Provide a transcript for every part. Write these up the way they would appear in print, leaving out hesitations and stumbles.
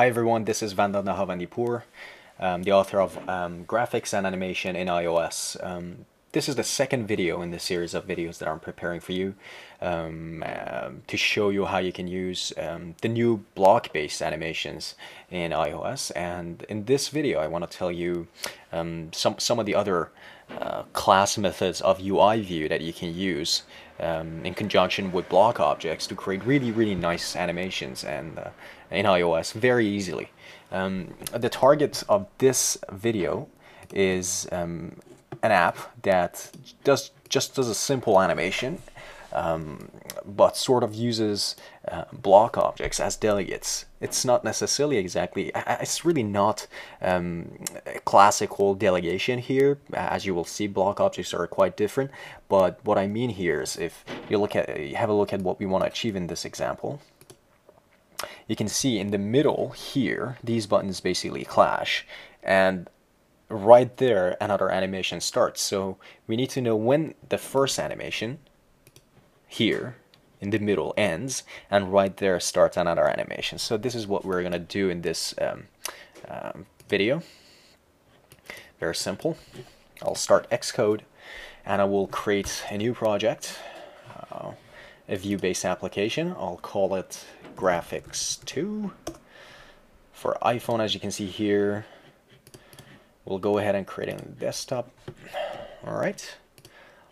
Hi everyone, this is Vandana Nahavandipoor, the author of Graphics and Animation in iOS. This is the second video in the series of videos that I'm preparing for you to show you how you can use the new block-based animations in iOS. And in this video, I want to tell you some of the other class methods of UIView that you can use in conjunction with block objects to create really nice animations and in iOS very easily. The target of this video is an app that just does a simple animation, but sort of uses block objects as delegates. It's not necessarily exactly, it's really not classical delegation here. As you will see, block objects are quite different. But what I mean here is, if you look at, you have a look at what we want to achieve in this example, you can see in the middle here, these buttons basically clash, and right there another animation starts. So we need to know when the first animation here in the middle ends, and right there starts another animation. So this is what we're gonna do in this video. Very simple. I'll start Xcode and I will create a new project, a view-based application. I'll call it Graphics 2 for iPhone. As you can see here, we'll go ahead and create a desktop. All right,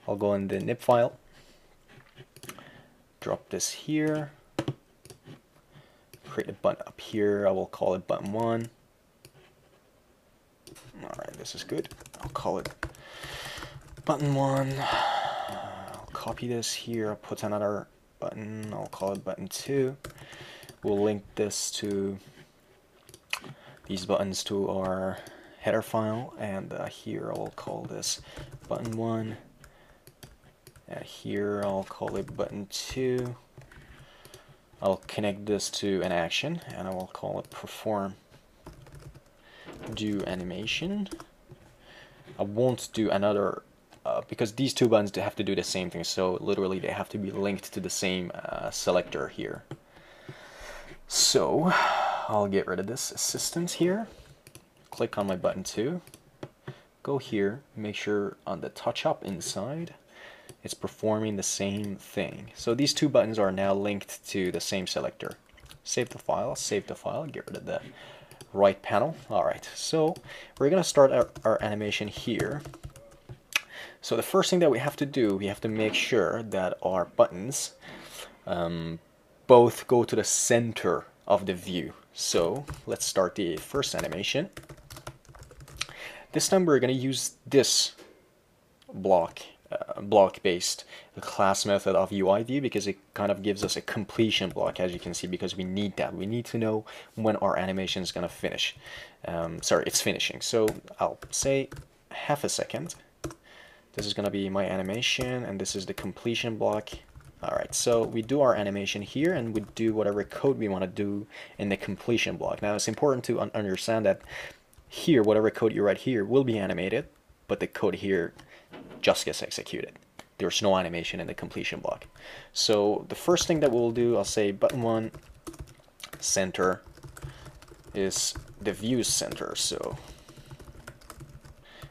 I'll go in the nib file, drop this here, create a button up here. I will call it button 1. All right, this is good. I'll call it button 1. I'll copy this here. I'll put another button. I'll call it button 2. We'll link this to these buttons to our header file, and here I'll call this button 1, and here I'll call it button 2. I'll connect this to an action, and I will call it perform do animation. I won't do another because these two buttons have to do the same thing, so literally they have to be linked to the same selector here. So I'll get rid of this assistance here. Click on my button 2, go here, make sure on the touch-up inside it's performing the same thing. So these two buttons are now linked to the same selector. Save the file, get rid of the right panel. Alright, so we're going to start our animation here. So the first thing that we have to do, we have to make sure that our buttons both go to the center of the view. So let's start the first animation. This time we're going to use this block-based class method of UIView, because it kind of gives us a completion block, as you can see, because we need that. We need to know when our animation is going to finish. It's finishing. So I'll say half a second. This is going to be my animation, and this is the completion block. Alright, so we do our animation here, and we do whatever code we want to do in the completion block. Now, it's important to understand that here, whatever code you write here will be animated, but the code here just gets executed. There's no animation in the completion block. So the first thing that we'll do, I'll say button 1 center is the view's center. So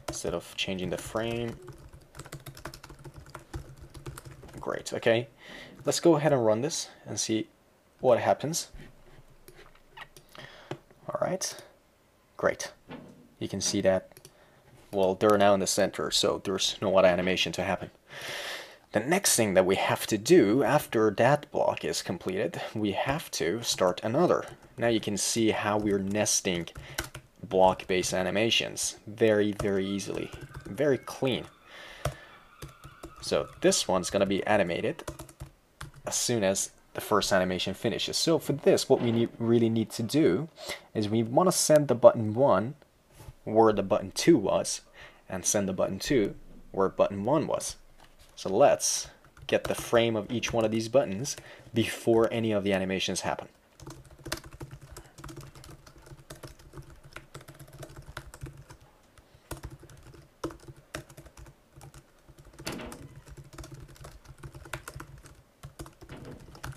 instead of changing the frame, great. Okay, let's go ahead and run this and see what happens. All right, great. You can see that, well, they're now in the center, so there's no other animation to happen. The next thing that we have to do after that block is completed, we have to start another. Now you can see how we're nesting block-based animations very easily, very clean. So this one's going to be animated as soon as the first animation finishes. So for this, what we really need to do is we want to send the button 1 where the button 2 was, and send the button 2 where button 1 was. So let's get the frame of each one of these buttons before any of the animations happen.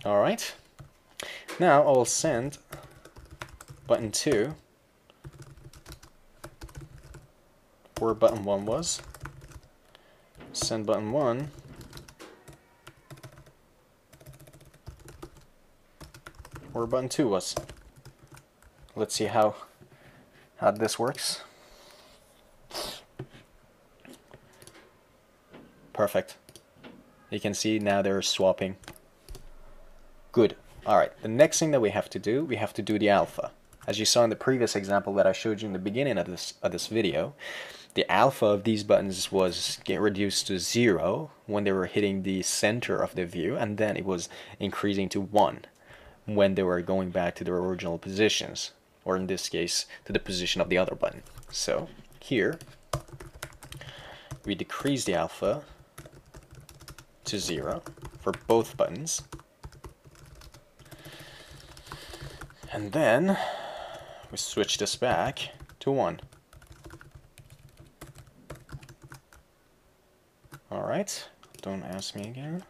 Alright, now I'll send button 2, where button 1 was, send button 1, where button 2 was. Let's see how this works. Perfect. You can see now they're swapping. Good. Alright, the next thing that we have to do the alpha. As you saw in the previous example that I showed you in the beginning of this video, the alpha of these buttons was reduced to 0 when they were hitting the center of the view, and then it was increasing to 1 when they were going back to their original positions, or in this case to the position of the other button. So here we decrease the alpha to 0 for both buttons, and then we switch this back to 1. Alright, don't ask me again.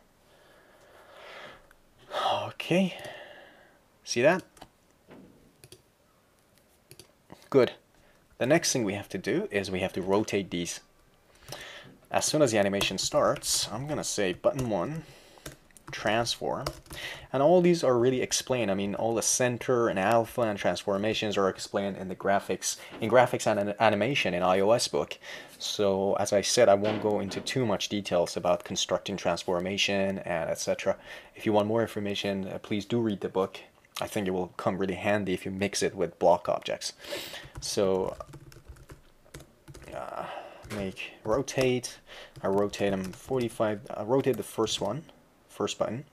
Okay, see that? Good. The next thing we have to do is we have to rotate these. As soon as the animation starts, I'm gonna say button 1, transform, and all these are really explained. I mean, all the center and alpha and transformations are explained in the graphics and animation in iOS book. So as I said, I won't go into too much details about constructing transformation and etc. If you want more information, please do read the book. I think it will come really handy if you mix it with block objects. So make rotate. I rotate them 45. I rotate the first one. First button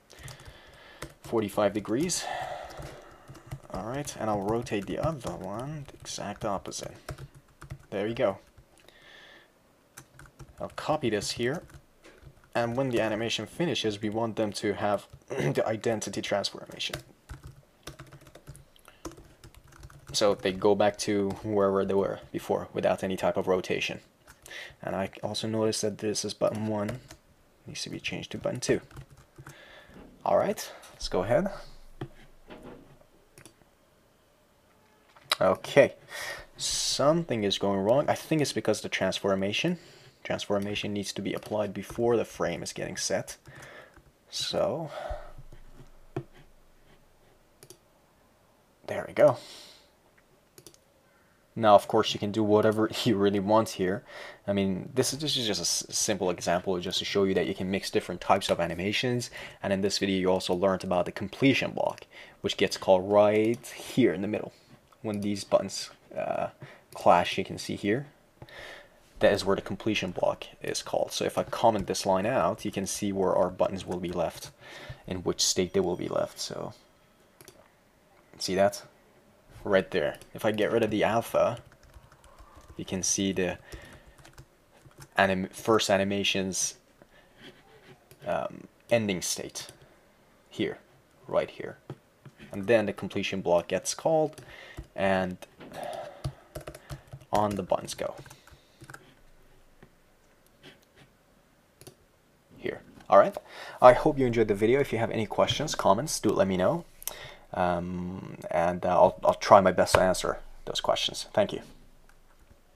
45 degrees. Alright, and I'll rotate the other one the exact opposite. There you go. I'll copy this here, and when the animation finishes, we want them to have the identity transformation. So they go back to wherever they were before without any type of rotation. And I also noticed that this is button 1, needs to be changed to button 2. Alright, let's go ahead. Okay, something is going wrong. I think it's because the transformation needs to be applied before the frame is getting set. So, there we go. Now, of course, you can do whatever you really want here. I mean, this is just a simple example just to show you that you can mix different types of animations. And in this video, you also learned about the completion block, which gets called right here in the middle. When these buttons clash, you can see here, that is where the completion block is called. So if I comment this line out, you can see where our buttons will be left, in which state they will be left. So, see that? Right there. If I get rid of the alpha, you can see the first animation's ending state here, right here. And then the completion block gets called, and on the buttons go. Here. Alright, I hope you enjoyed the video. If you have any questions, comments, do let me know. And I'll try my best to answer those questions. Thank you.